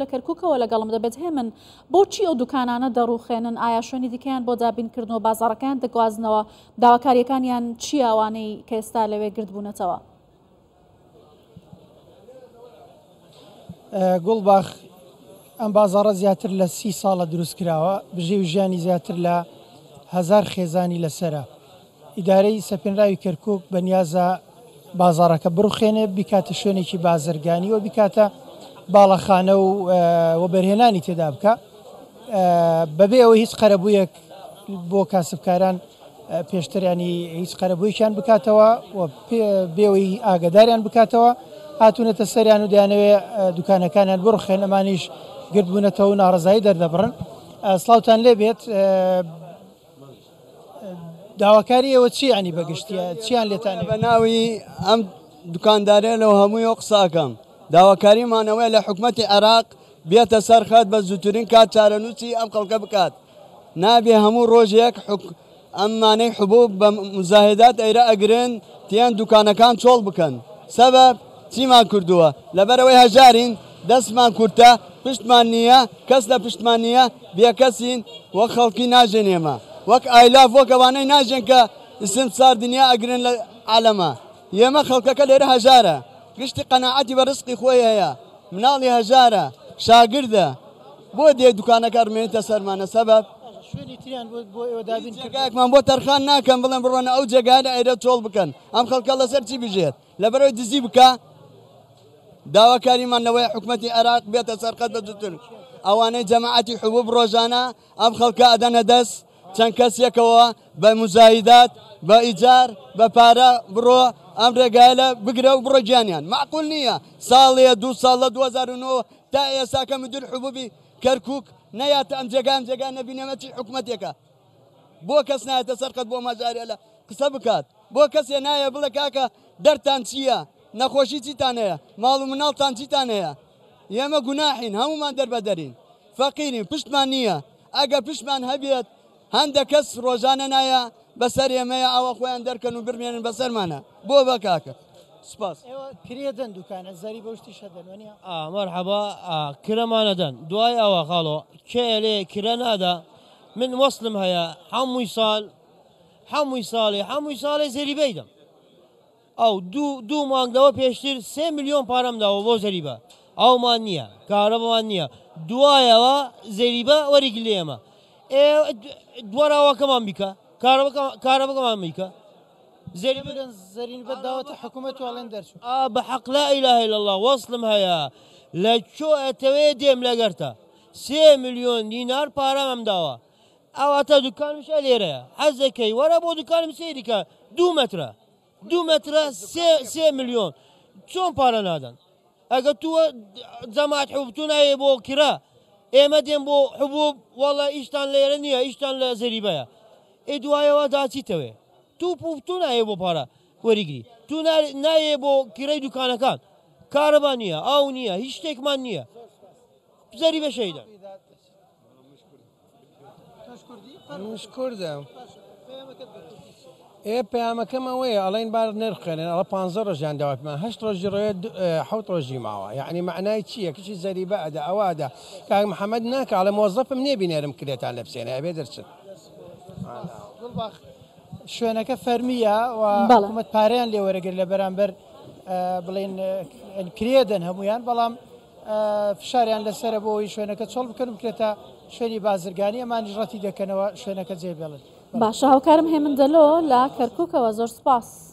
لە کەرکووکە و لەگەڵم دەبێت هێمن بۆچی ئەو دوکانانە دەڕوخێنن ئایا شوێنی دیکەیان بۆ دابینکردنەوە بازاڕەکەیان دەگوازنەوە داواکاریەکانیان چی ئەوانەی کە ئێستا لەوێ گردبوونەتەوە گوڵباخ ئەم بازاڕە زیاتر لە 30 ساڵە دروست کراوە بژێوی ژیانی زیاتر لە 1000 خێزانی لەسەرە ئیدارەی سەپێنراوی کەرکووک بەنیازە بازاڕەکە بڕوخێنێ بیکاتە شوێنێکی بازرگانی و بیکاتە باڵەخانە و بەرهێنانی تێدا بکە بەبێ ئەوە هیچ قەرەبوویەک بۆ کاسبکاران پێشتریانی هیچ قەرەبووییان بکاتەوە و بێەوەی ئاگداریان بکاتەوە هاتوونەتە سەریان و دەیانەوێ دوکانەکانیان بڕخێن ئەمانیش گرتبوونەتەوە و ناڕزایی دەردەبڕن سڵاوتان لێبێت داواکاری ئەوە چیانی بەگشتیە چیان لێتانێ بە ناوی ئەم دوکاندارێ لەو هەمووی قساکەم داواکاریمانەوەی لە حکومەتی عێراق بێتە سەرخات بە زووترین کات چارەنووسی ئەم خەڵکە بکات نابێ هەموو ڕۆژێک ئەمانەی حبوب بە مزاهدات ئەیرە ئەگرن تیان دوکانەکان چۆڵ بکەن سەبەب چیمان کردووە لەبەرەوەی هەژارین دەستمان کورتە پشتمان نییە کەس لە پشتمان نییە بێکەسین وەک خەڵکی ناژێنێمە وەک ئایلاف وەک ئەوانەی ناژێن کە سار دنیا ئەگرن لە عالەمە ئێمە خەڵکەکە لێرە هەژارە گشتی قەناعەتی بە ڕزقی خۆی هەیە مناڵی هەژارە شاگردە بۆ دێ دوکانەکە ڕمێنێتە سەرمانە سەبەب جێگایەکمان بۆ تەرخان ناکەم بڵێم بڕۆنە ئەو جێگایە ئەیرە چۆڵ بکەن ئەم خەڵکە لەسەر چی بژێت لەبەرەوەی دزی بکە داواکاریمان لەوەیە حکومەتی عێراق بێتە سەرخەت بە جوتن ئەوانەی جەماعەتی حبوب ڕۆژانە ئەم خەڵکە ئەدەنە دەست چەند کەسێکەوە بە مزایدات بە ئیجار بە پارە بڕۆ ئەم ڕێگایە بگرە و بڕۆ گیانیان معقول نییە ساڵێ دو ساڵ لە 2009 تا ئێساکە مدیر حبوبی کەرکووک نەیاتە ئەم جێگان جێگان نەبینێمەتی حکومەتێکە بۆ کەس نایەتە سەرخەت بۆ مەجارێ لە قسە بکات بۆ کەسێ نایە بڵێ کاکە دەرتان چییە نەخۆشی چیتان هەیە ماڵ و مناڵتان چیتان هەیە ئێمە گوناحین هەمومان دەربەدەرین فەقیرین پشتمان نییە ئەگە پشتمان هەبێت هەندە کەس ڕۆژانە نایە بەسەر ئێمەیە ئەوە خۆیان دەرکەن و برمێنن بەسەرمانە بۆ بەکاکە سپاس کرێدەن دوکانە زەری بەشتی شەدەنوانە مەرحەبا کرەمانەدەن دوای ئەوە خاڵۆ کێ لێ کرە نادا من وەسڵم هەیە هەمووی ساڵی زەریبەی دەم ئەو دوو مانگەوە پێشتر 3 ملیۆن پارەم داوە بۆ زەریبە ئەومان نییە کارەبمان نییە دوایەوە زەریبە وەرگی لێمە دووەراوەکەمان بیکە كهرباء ما ميكا زين بدعوة حكومة والندرش بحق لا إله إلا الله وصلم هيا لا شو أتويديم لقرتا 3 مليون دينار بارا ممداوا أو أتا دكان مش أليرة حزكي ورا بو دكان مسيريكا 2 متر 3 مليون شون بارا نادن أجا تو جماعة حبوبتنا يبو كرا إما دين بو حبوب والله إيشتان ليرنيا إيشتان لزريبايا دوایەوە داچیتەوێ تو نایە بۆ پارە وەریگری تو نایە بۆ کرەی دوکانەکان کارەبا نییە ئاو نییە هیچ شتێکمان نییە زەری بەشەیدا منش کوردم پەیامەکەم ئەوەیە ئەڵێن بار نرخێنن ئەڵە 15 ڕۆژیان داواتمان 8 ڕۆژی ڕۆیە 7 ڕۆژی ماوە یعنی معنای چییە کچی زەریبە ئەدا ئەوادا کاک محەممەد ناکە ئەڵە مۆزەفم نێبینێرم کرێتان لە بچێنە ئەبێ دەرچن شوێنەکە فەرمیە و حکومەت پارەیان لێوەرەگر لە بەرامبەر بڵێن کرێدەن هەمویان بەڵام فشاریان لەسەرە بۆەوەی شوێنەکە چۆڵ بکەن بکرێتە شوێنی بازرگانی ئەمانیژڕەتی دەکەنەوە شوێنەکە جێبێڵن باشە هاوکارم هێمن دەلۆ لە کەرکووکەوە زۆر سپاس